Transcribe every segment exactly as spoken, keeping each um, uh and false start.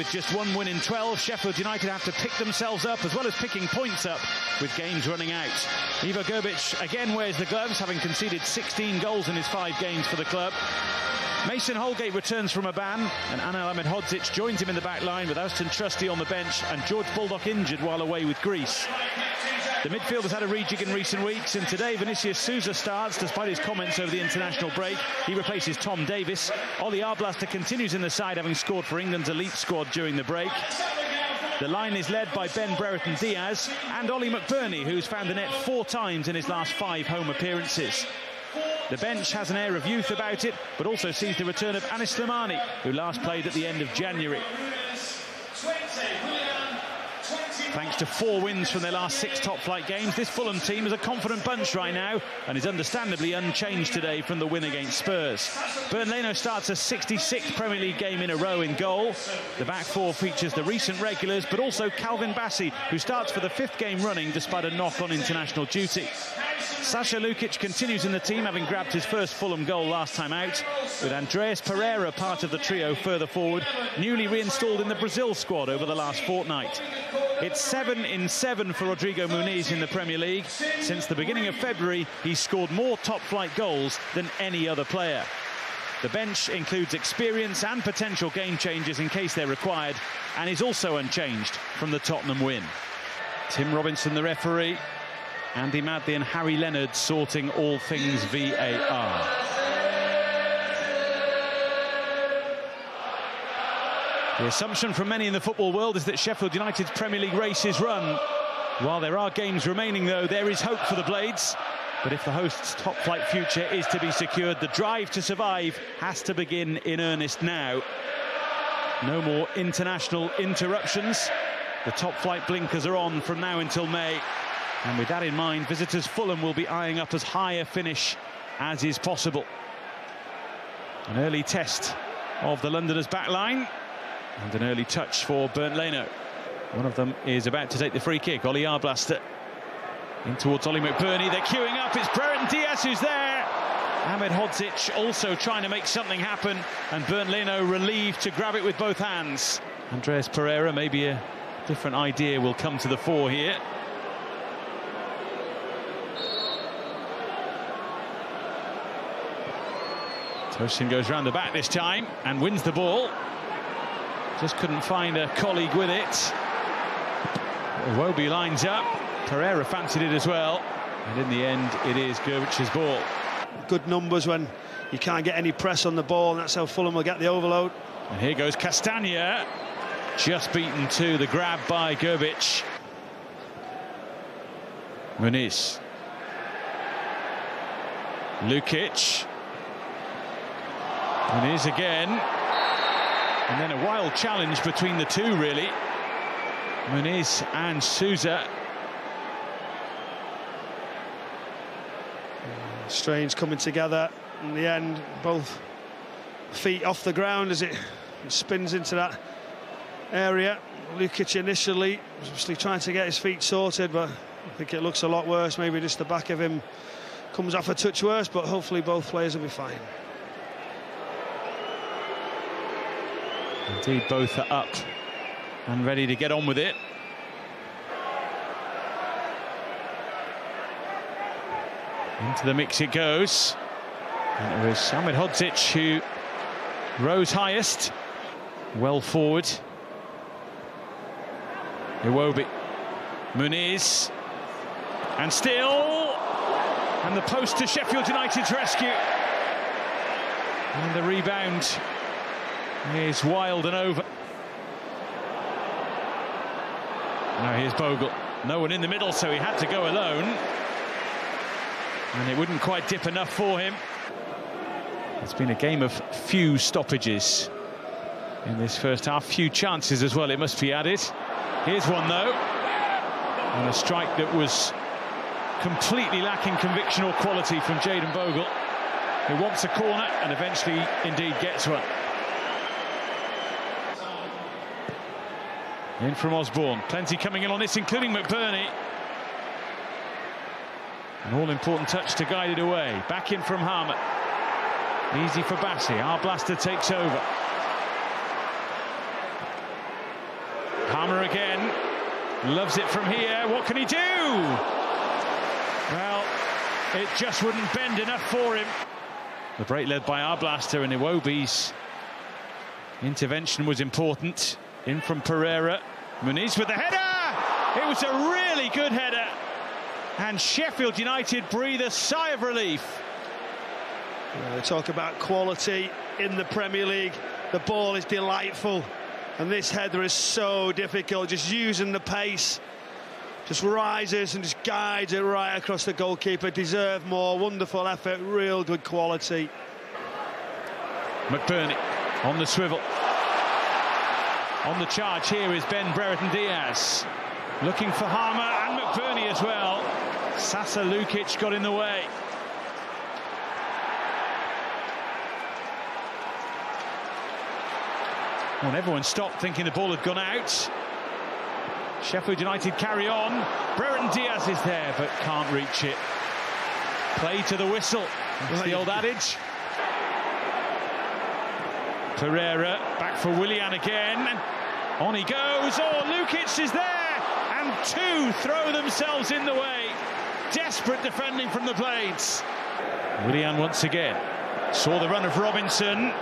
with just one win in twelve. Sheffield United have to pick themselves up, as well as picking points up, with games running out. Ivo Grbić again wears the gloves, having conceded sixteen goals in his five games for the club. Mason Holgate returns from a ban, and Anel Ahmedhodžić joins him in the back line, with Austin Trusty on the bench and George Baldock injured while away with Greece. The midfield has had a rejig in recent weeks, and today Vinícius Souza starts, despite his comments over the international break. He replaces Tom Davis. Ollie Arblaster continues in the side, having scored for England's elite squad during the break. The line is led by Ben Brereton Díaz and Ollie McBurnie, who's found the net four times in his last five home appearances. The bench has an air of youth about it, but also sees the return of Anis Lamani, who last played at the end of January. Thanks to four wins from their last six top-flight games, this Fulham team is a confident bunch right now and is understandably unchanged today from the win against Spurs. Bernd Leno starts a sixty-sixth Premier League game in a row in goal. The back four features the recent regulars, but also Calvin Bassey, who starts for the fifth game running despite a knock on international duty. Saša Lukić continues in the team, having grabbed his first Fulham goal last time out, with Andreas Pereira part of the trio further forward, newly reinstalled in the Brazil squad over the last fortnight. It's seven in seven for Rodrigo Muniz in the Premier League. Since the beginning of February, he's scored more top-flight goals than any other player. The bench includes experience and potential game changers in case they're required, and is also unchanged from the Tottenham win. Tim Robinson, the referee, Andy Madley and Harry Lennard sorting all things V A R. The assumption from many in the football world is that Sheffield United's Premier League race is run. While there are games remaining, though, there is hope for the Blades. But if the hosts' top-flight future is to be secured, the drive to survive has to begin in earnest now. No more international interruptions. The top-flight blinkers are on from now until May. And with that in mind, visitors Fulham will be eyeing up as high a finish as is possible. An early test of the Londoners' back line. And an early touch for Bernd Leno. One of them is about to take the free kick. Ollie Arblaster in towards Ollie McBurnie. They're queuing up. It's Brereton Díaz who's there. Ahmedhodžić also trying to make something happen, and Bernd Leno relieved to grab it with both hands. Andreas Pereira, maybe a different idea will come to the fore here. Tosin goes round the back this time and wins the ball. Just couldn't find a colleague with it. Iwobi lines up. Pereira fancied it as well. And in the end, it is Grbić's ball. Good numbers when you can't get any press on the ball, and that's how Fulham will get the overload. And here goes Castagna. Just beaten to the grab by Grbić. Muniz. Lukić. Muniz again. And then a wild challenge between the two, really. Muniz and Souza. Strange coming together. In the end, both feet off the ground as it spins into that area. Lukić initially obviously trying to get his feet sorted, but I think it looks a lot worse. Maybe just the back of him comes off a touch worse, but hopefully both players will be fine. Indeed, both are up and ready to get on with it. Into the mix it goes. And there is Ahmedhodžić, who rose highest. Well forward. Iwobi. Muniz. And still. And the post to Sheffield United's rescue. And the rebound is wild and over. Now here's Bogle. No one in the middle, so he had to go alone. And it wouldn't quite dip enough for him. It's been a game of few stoppages in this first half. Few chances as well, it must be added. Here's one, though. And a strike that was completely lacking conviction or quality from Jayden Bogle, who wants a corner and eventually indeed gets one. In from Osborne, plenty coming in on this, including McBurnie. An all-important touch to guide it away. Back in from Harmer. Easy for Bassey. Arblaster takes over. hammer again. Loves it from here. What can he do? Well, it just wouldn't bend enough for him. The break led by Arblaster, and Iwobi's intervention was important. In from Pereira. Muniz with the header! It was a really good header. And Sheffield United breathe a sigh of relief. Yeah, they talk about quality in the Premier League. The ball is delightful. And this header is so difficult. Just using the pace. Just rises and just guides it right across the goalkeeper. Deserve more. Wonderful effort. Real good quality. McBurnie on the swivel. On the charge here is Ben Brereton Díaz. Looking for Harmer and McBurnie as well. Saša Lukić got in the way. Well, and everyone stopped thinking the ball had gone out. Sheffield United carry on. Brereton Díaz is there but can't reach it. Play to the whistle. That's the old adage. Pereira back for Willian again. On he goes. Oh, Lukic is there. And two throw themselves in the way. Desperate defending from the Blades. Willian once again. Saw the run of Robinson.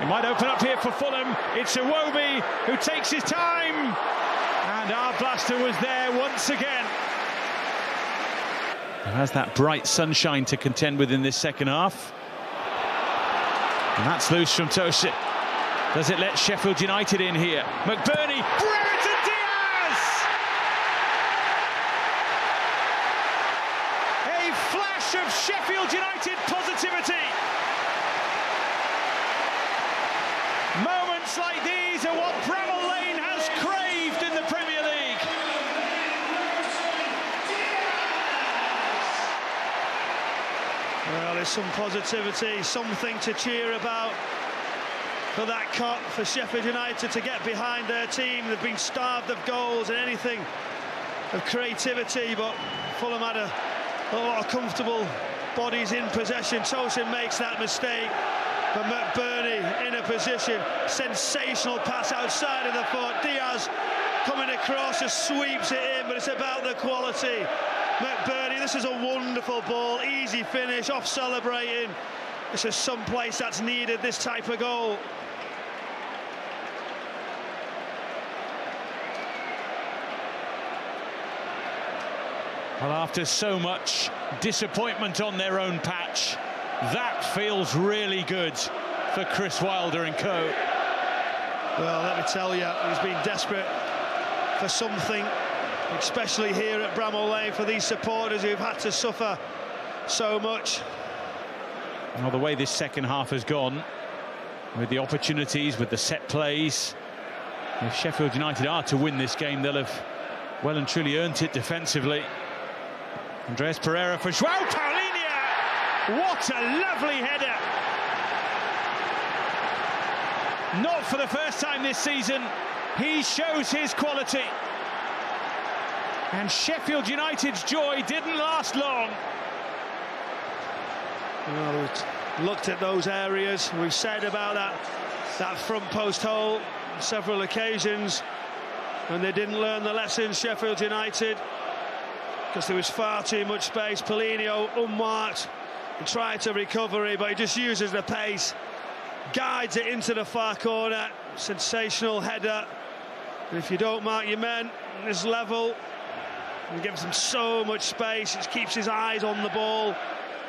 It might open up here for Fulham. It's Iwobi who takes his time. And Arblaster was there once again. Who has that bright sunshine to contend with in this second half. And that's loose from Tosin. Does it let Sheffield United in here? McBurnie, Brereton Díaz! A flash of Sheffield United positivity. Moments like these are what Bramall Lane has craved in the Premier League. Well, there's some positivity, something to cheer about for that cup, for Sheffield United to get behind their team. They've been starved of goals and anything of creativity, but Fulham had a, a lot of comfortable bodies in possession. Tosin makes that mistake, but McBurnie in a position, sensational pass outside of the foot. Díaz coming across, just sweeps it in, but it's about the quality. McBurnie, this is a wonderful ball, easy finish, off celebrating. This is some place that's needed, this type of goal. Well, after so much disappointment on their own patch, that feels really good for Chris Wilder and co. Well, let me tell you, he's been desperate for something, especially here at Bramall Lane, for these supporters who've had to suffer so much. Well, the way this second half has gone, with the opportunities, with the set plays, if Sheffield United are to win this game, they'll have well and truly earned it defensively. Andreas Pereira for João Paulinho! What a lovely header! Not for the first time this season, he shows his quality. And Sheffield United's joy didn't last long. Well, we've looked at those areas, we've said about that, that front post hole on several occasions, and they didn't learn the lesson, Sheffield United, because there was far too much space. Paulinho unmarked, and tried to recovery, but he just uses the pace, guides it into the far corner, sensational header. And if you don't mark your men at this level, it gives them so much space, it keeps his eyes on the ball,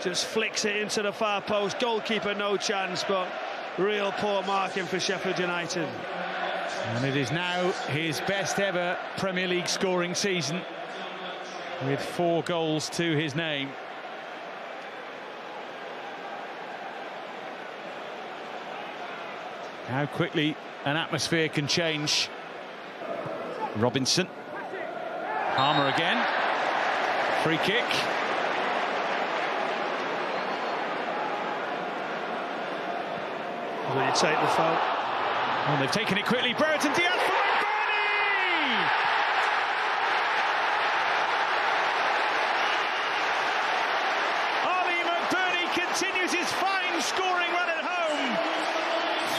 just flicks it into the far post. Goalkeeper no chance, but real poor marking for Sheffield United. And it is now his best ever Premier League scoring season, with four goals to his name. How quickly an atmosphere can change. Robinson. Harmer again. Free kick. Will you take the foul? Oh, they've taken it quickly. Brereton Díaz for McBurnie! Ollie McBurnie continues his fine scoring run at home.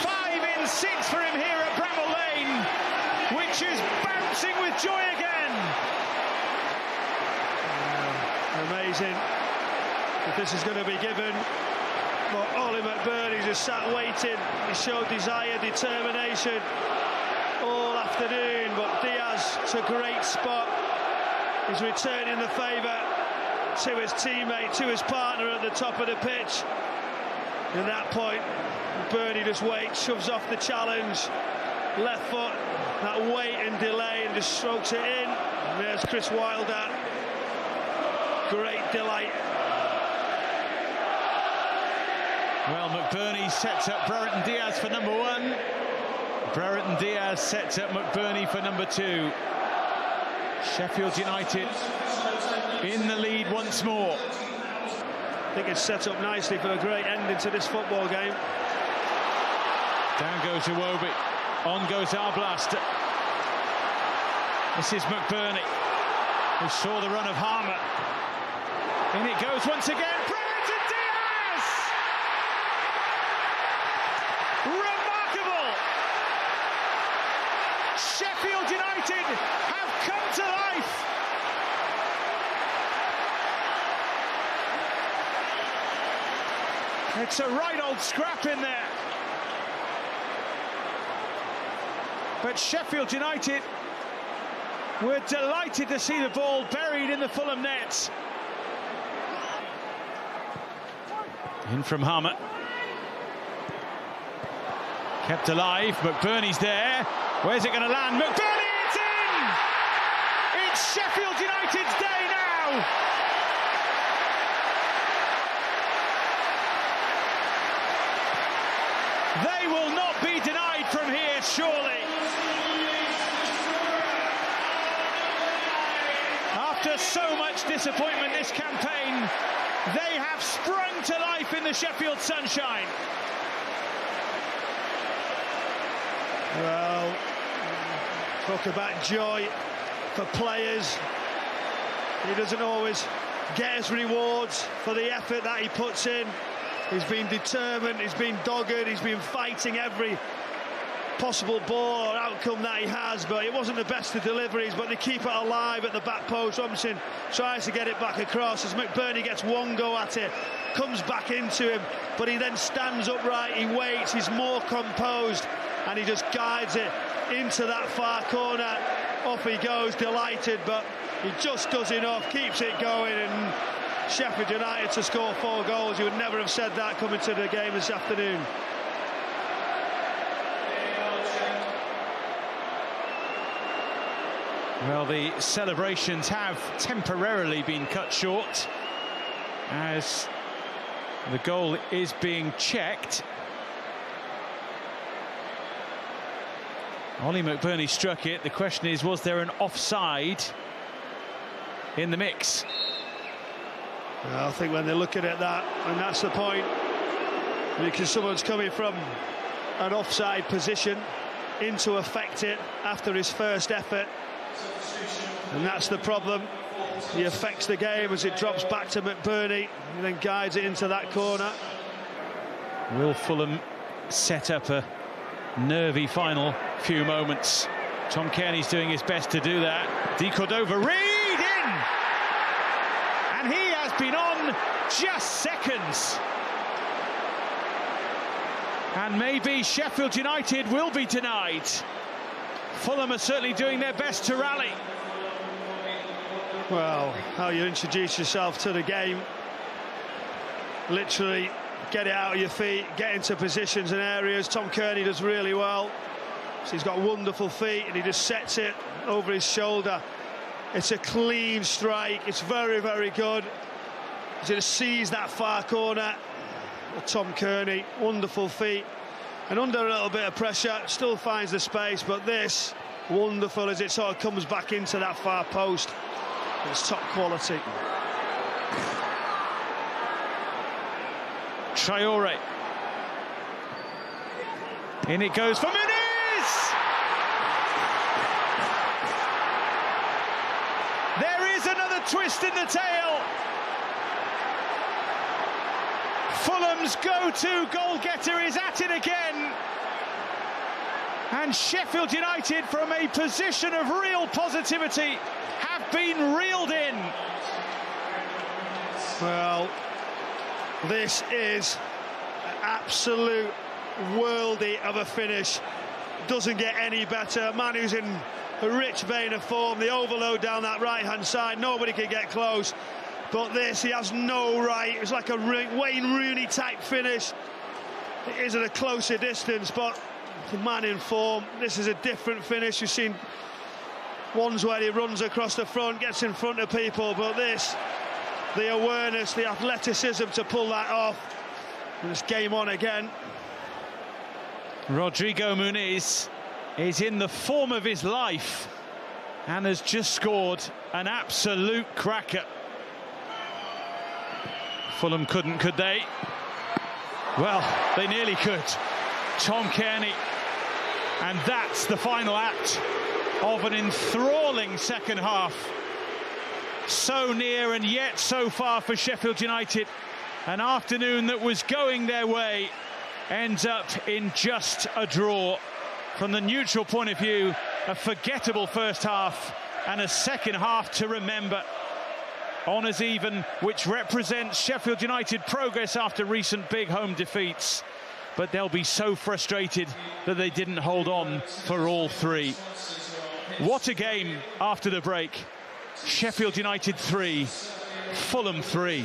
Five in six for him here at Bramall Lane. which is bouncing with joy again. Uh, amazing. If this is going to be given, well, Ollie McBurnie just sat waiting. He showed desire, determination all afternoon, but Díaz took a great spot. He's returning the favour to his teammate, to his partner at the top of the pitch. At that point, McBurnie just waits, shoves off the challenge. Left foot, that weight and delay, and just strokes it in. And there's Chris Wilder. Great delight. Well, McBurnie sets up Brereton Díaz for number one. Brereton Díaz sets up McBurnie for number two. Sheffield United in the lead once more. I think it's set up nicely for a great ending to this football game. Down goes Iwobi, on goes Arblaster. This is McBurnie, who saw the run of Harmer. In it goes once again, Brereton Díaz! Remarkable! Sheffield United have come to life! It's a right old scrap in there. But Sheffield United were delighted to see the ball buried in the Fulham net. In from Harmer. Kept alive, McBurnie's there. Where's it going to land? McBurnie, it's in! It's Sheffield United's day now! They will not be denied from here, surely. After so much disappointment this campaign, they have sprung to life in the Sheffield sunshine. Well, talk about joy for players. He doesn't always get his rewards for the effort that he puts in. He's been determined, he's been dogged, he's been fighting every possible ball or outcome that he has, but it wasn't the best of deliveries, but they keep it alive at the back post. Robinson tries to get it back across as McBurnie gets one go at it, comes back into him, but he then stands upright, he waits, he's more composed, and he just guides it into that far corner. Off he goes, delighted, but he just does enough, keeps it going, and Sheffield United to score four goals. You would never have said that coming to the game this afternoon. Well, the celebrations have temporarily been cut short as the goal is being checked. Ollie McBurnie struck it. The question is, was there an offside in the mix? Well, I think when they're looking at that, and that's the point, because someone's coming from an offside position in to affect it after his first effort, and that's the problem. He affects the game as it drops back to McBurnie and then guides it into that corner. Will Fulham set up a nervy final few moments? Tom Cairney's doing his best to do that. Di Cordova, read in! And he has been on just seconds. And maybe Sheffield United will be denied. Fulham are certainly doing their best to rally. Well, how you introduce yourself to the game. Literally get it out of your feet, get into positions and areas. Tom Cairney does really well. He's got wonderful feet and he just sets it over his shoulder. It's a clean strike, it's very, very good. He's going to seize that far corner. Tom Cairney, wonderful feet. And under a little bit of pressure, still finds the space, but this, wonderful as it sort of comes back into that far post. It's top quality. Traore. In it goes for Muniz! There is another twist in the tale. Fulham's go-to goal-getter is at it again. And Sheffield United, from a position of real positivity, have been reeled in. Well, this is an absolute worldie of a finish. Doesn't get any better. A man who's in a rich vein of form. The overload down that right-hand side. Nobody can get close. But this, he has no right. It was like a Wayne Rooney-type finish. It is at a closer distance, but the man in form, this is a different finish. You've seen ones where he runs across the front, gets in front of people, but this, the awareness, the athleticism to pull that off, and it's game on again. Rodrigo Muniz is in the form of his life and has just scored an absolute cracker. Fulham couldn't, could they? Well, they nearly could. Tom Cairney, and that's the final act of an enthralling second half. So near and yet so far for Sheffield United. An afternoon that was going their way ends up in just a draw. From the neutral point of view, a forgettable first half and a second half to remember. Honours even, which represents Sheffield United progress after recent big home defeats. But they'll be so frustrated that they didn't hold on for all three. What a game after the break. Sheffield United three, Fulham three.